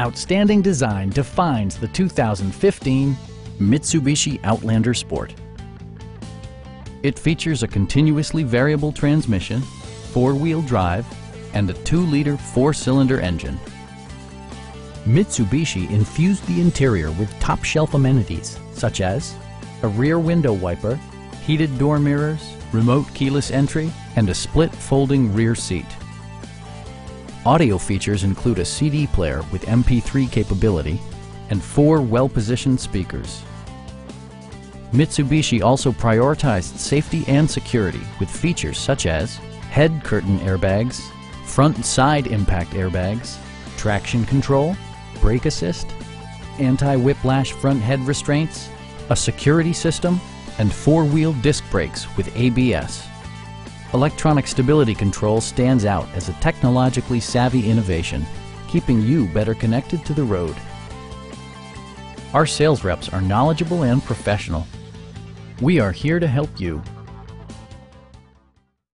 Outstanding design defines the 2015 Mitsubishi Outlander Sport. It features a continuously variable transmission, four-wheel drive, and a 2-liter four-cylinder engine. Mitsubishi infused the interior with top-shelf amenities such as a rear window wiper, heated door mirrors, remote keyless entry, and a split folding rear seat. Audio features include a CD player with MP3 capability and four well-positioned speakers. Mitsubishi also prioritized safety and security with features such as head curtain airbags, front and side impact airbags, traction control, brake assist, anti-whiplash front head restraints, a security system, and four-wheel disc brakes with ABS. Electronic stability control stands out as a technologically savvy innovation, keeping you better connected to the road. Our sales reps are knowledgeable and professional. We are here to help you.